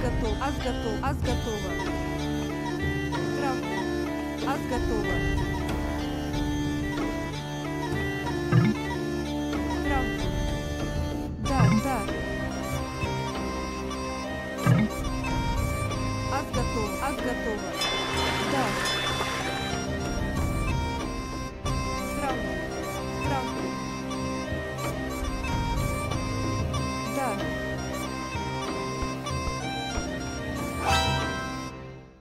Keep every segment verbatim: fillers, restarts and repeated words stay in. готов, аз готов, аз готова. Кравко, аз готова. Кравко, да, да. Аз готов, аз готова. Да. Кравко, Кравко.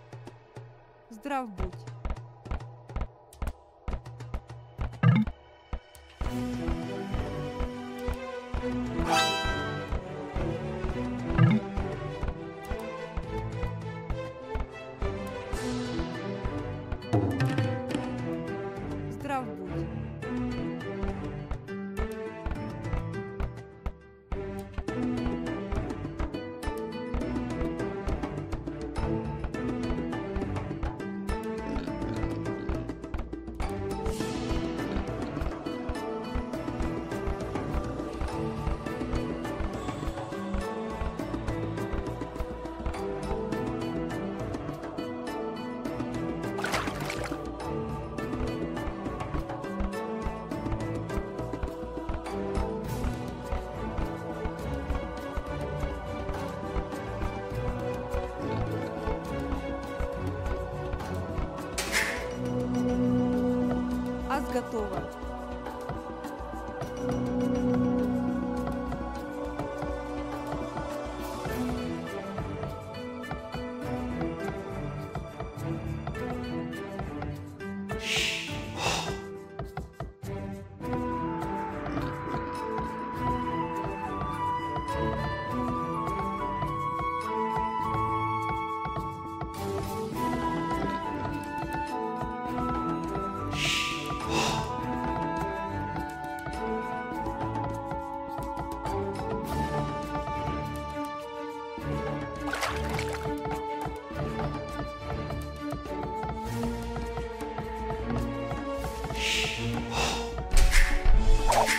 Да.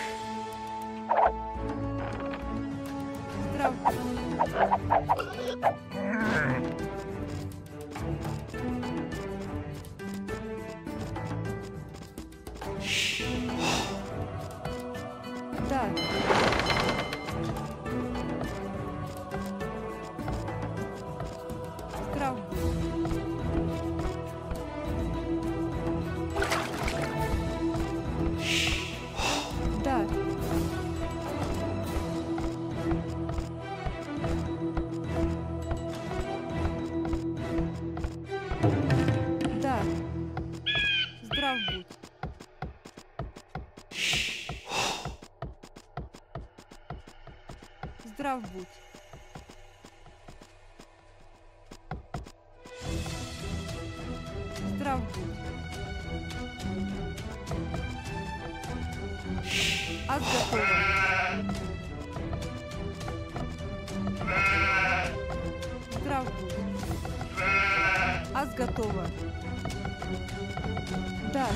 Здрав будь. Здрав будь. Аз готова. Да. Здрав будь. Да.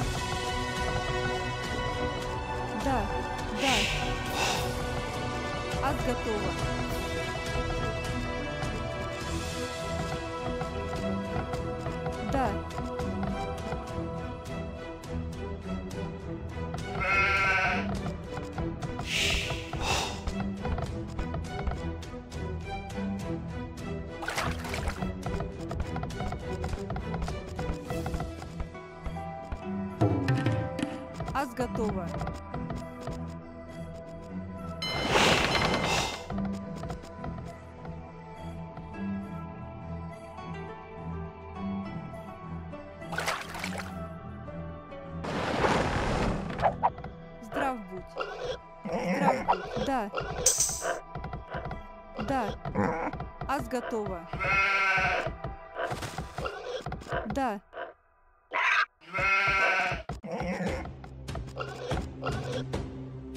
Да. Здрав будь. Здрав будь. Здрав будь. Аз готова. Здрав будь. Аз готова.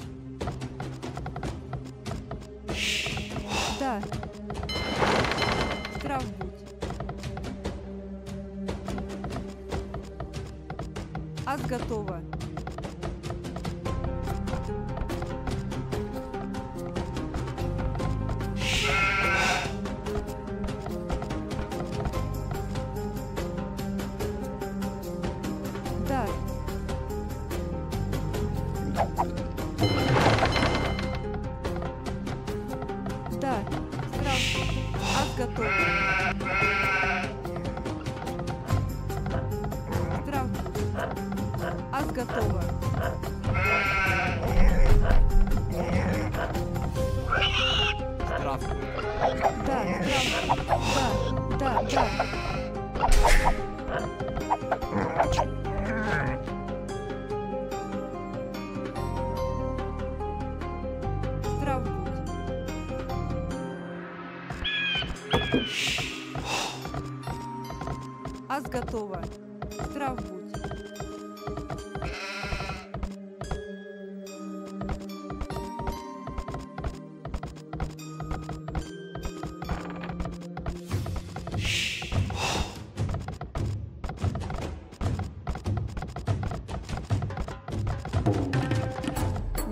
Да. Да. Да. Аз готова. Да. Аз готова. Да. Да. Аз готова. Да. Да. Здрав будь. Аз готова. удар. Да, страх. Ас готов. Страх. Ас готова. Страх. Да, страх. Да, да, да. Ас готова. Трав будь.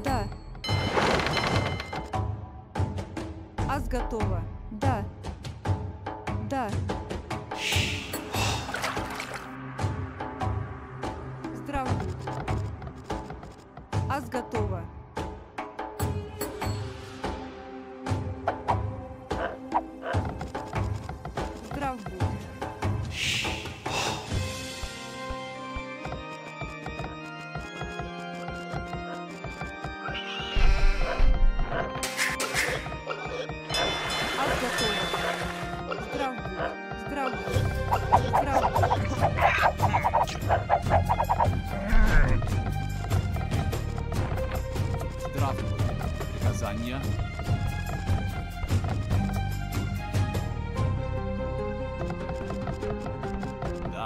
Да. Ас готова. Да. Да. Ас готова. Здрав будь. Ас готова. Здрав будь. Здрав будь. Здрав будь. Здрав будь. Приказание.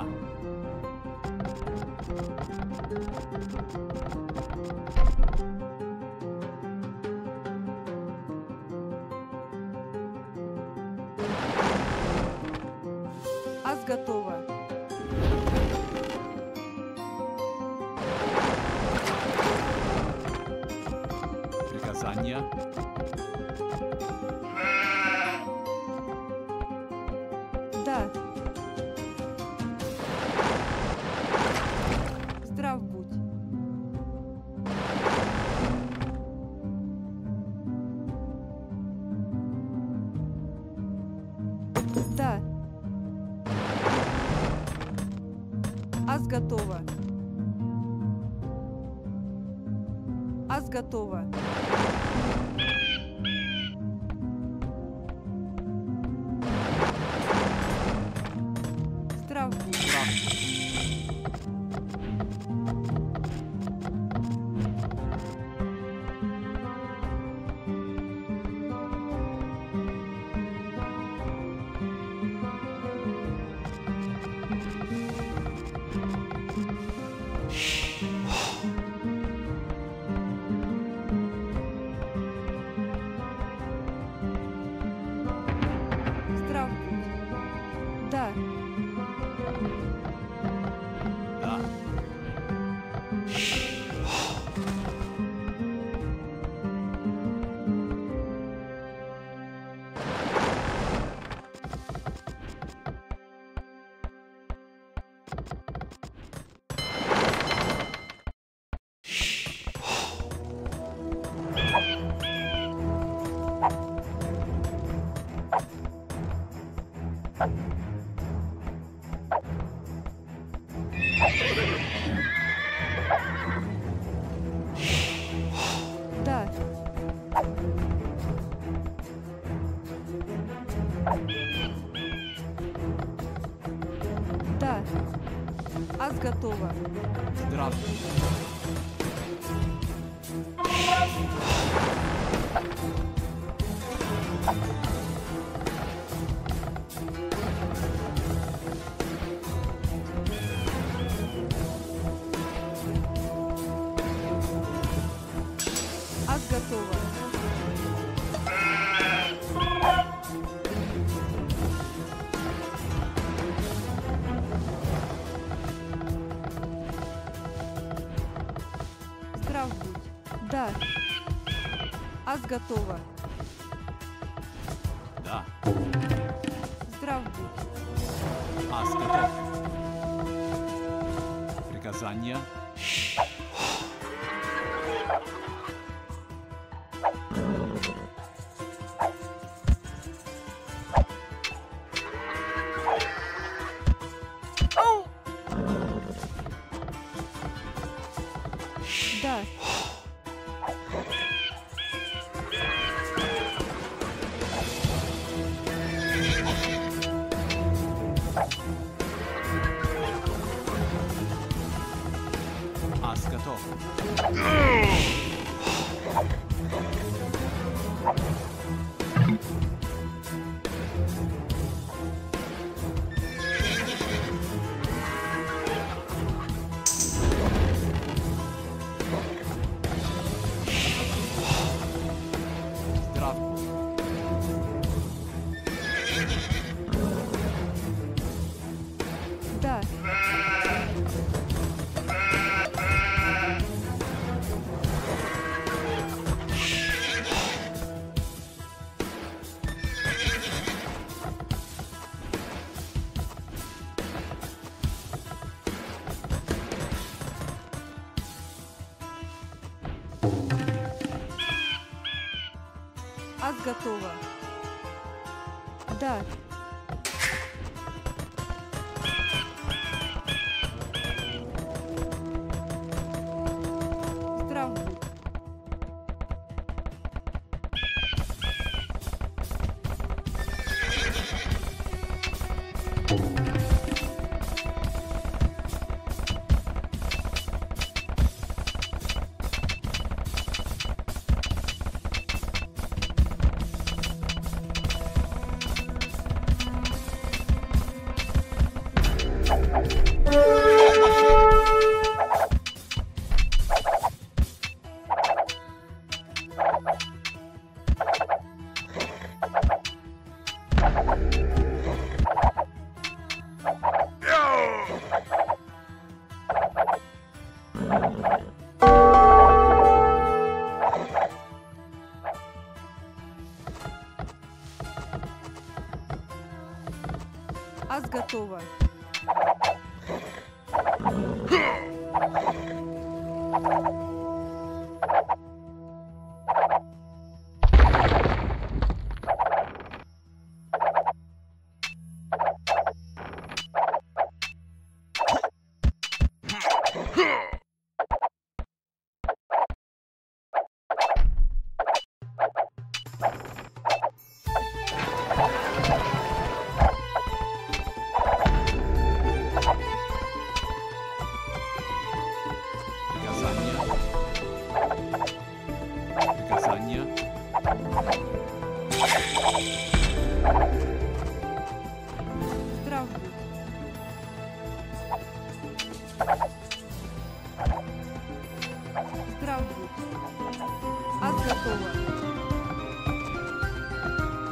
Да. Ас готова. Саня. Да. Здрав будь. Да. Ас готова. Ас готова. Страх. Да. Да. Да. Да. Ас готова. Здравствуй. Готово. Здрав будь. Да. Ас готова. Да. Здрав будь. Ас готов. Приказание. лазанья. Да. Ас готов. Да. Ас готова. Да. Ас готова.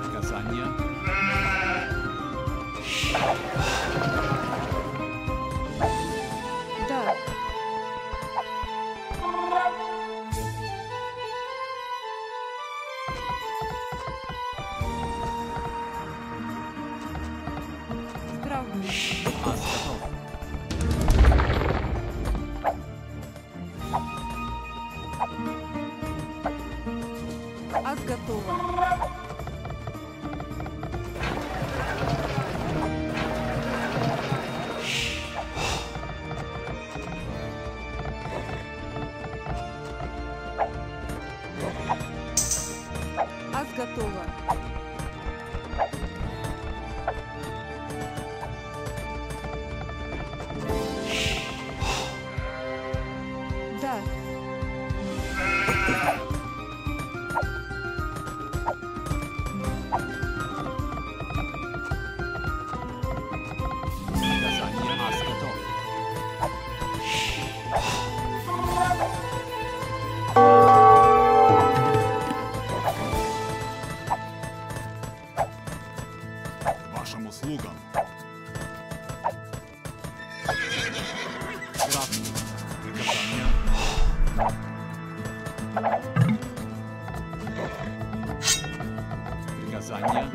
Наказание. Да. Здравствуйте. Ас готова. Ас готова. Да. Вашим услугам. Приказание. Приказание. Приказание.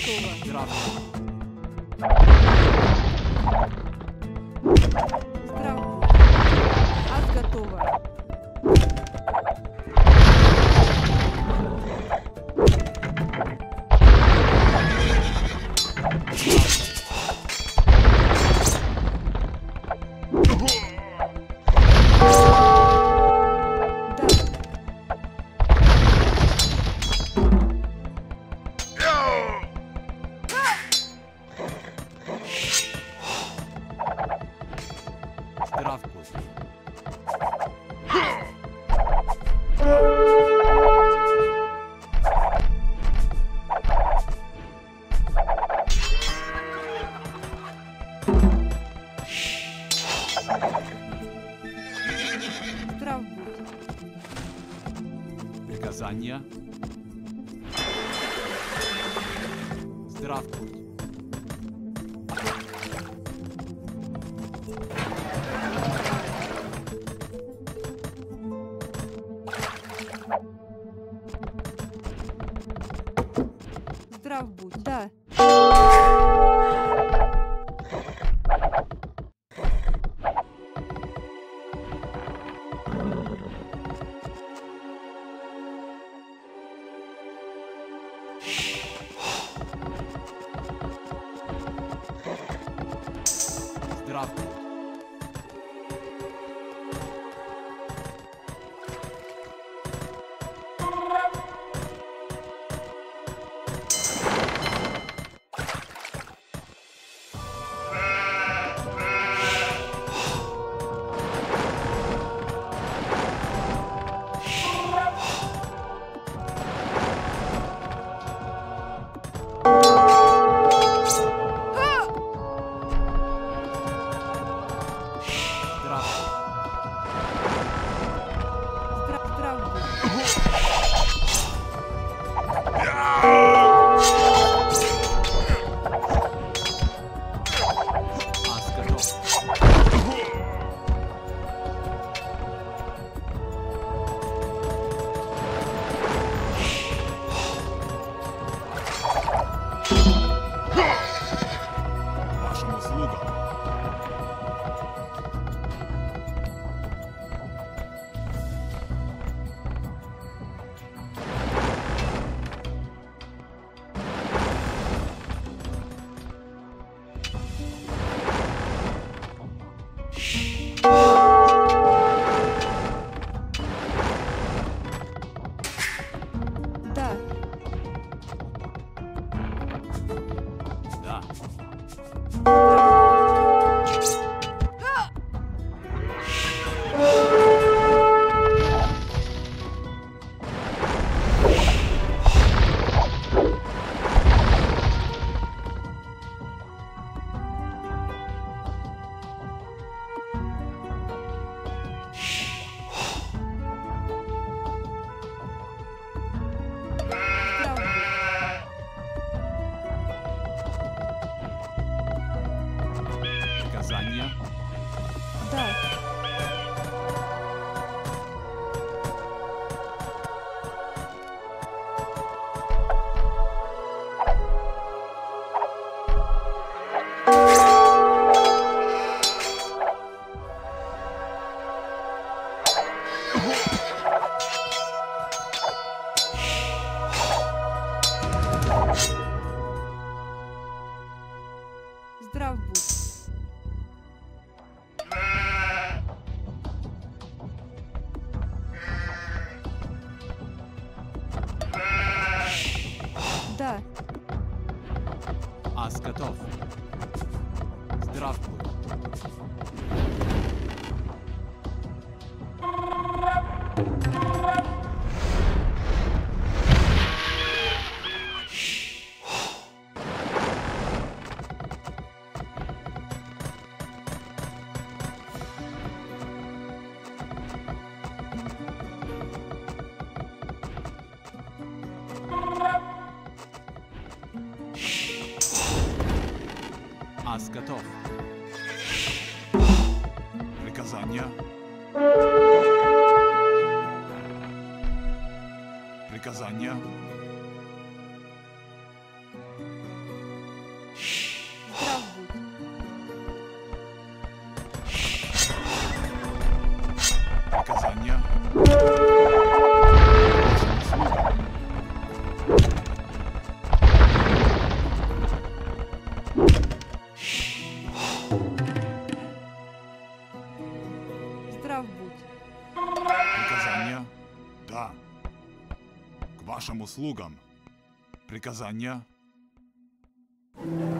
Готово. Здраво. Ад готово. Приказание. Здравствуй. Здрав будь, да. Здрав будь. Да. Ас готов. Здрав будь. Ас готов. Приказание. Приказание. здрав будь. Приказания? Да. К вашим услугам. Приказания? Да.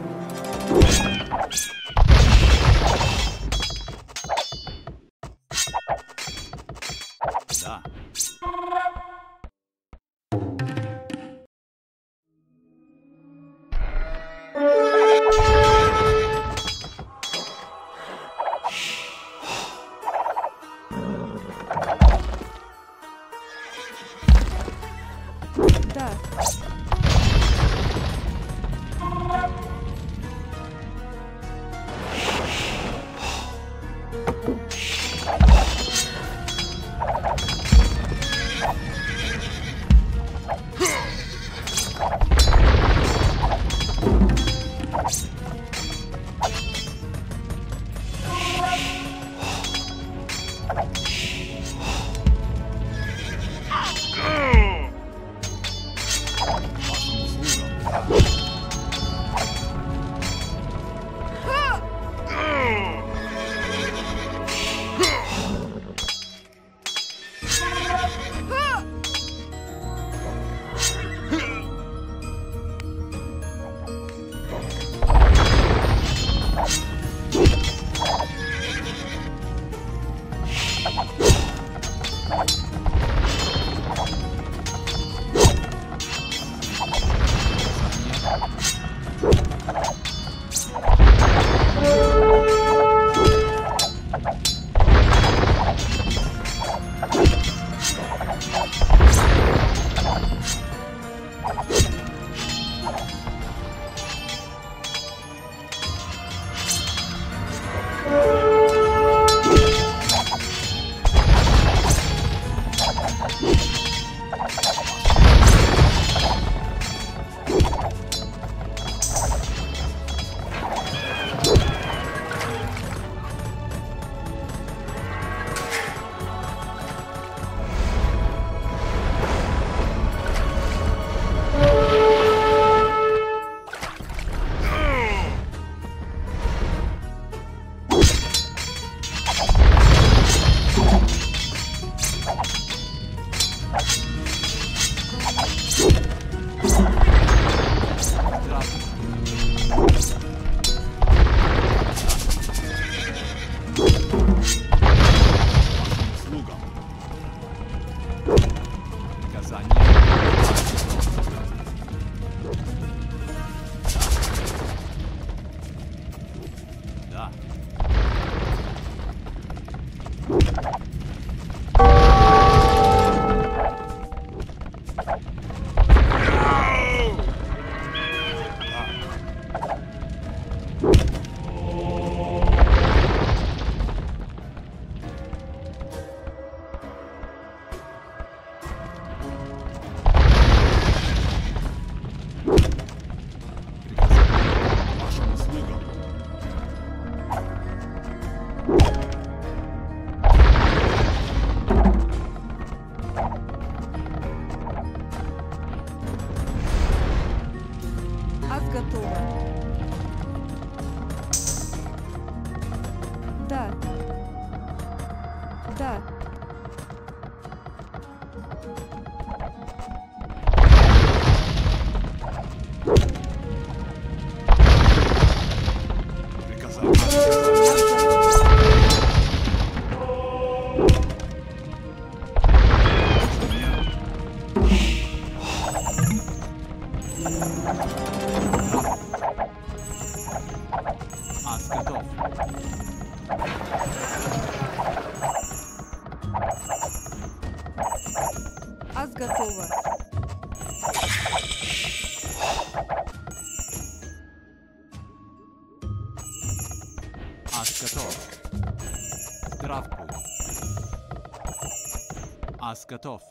Готов.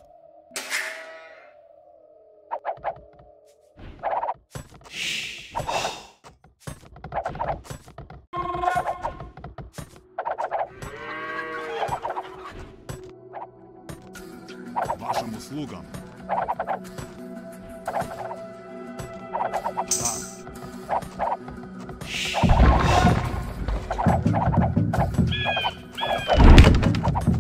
К вашим услугам. Да.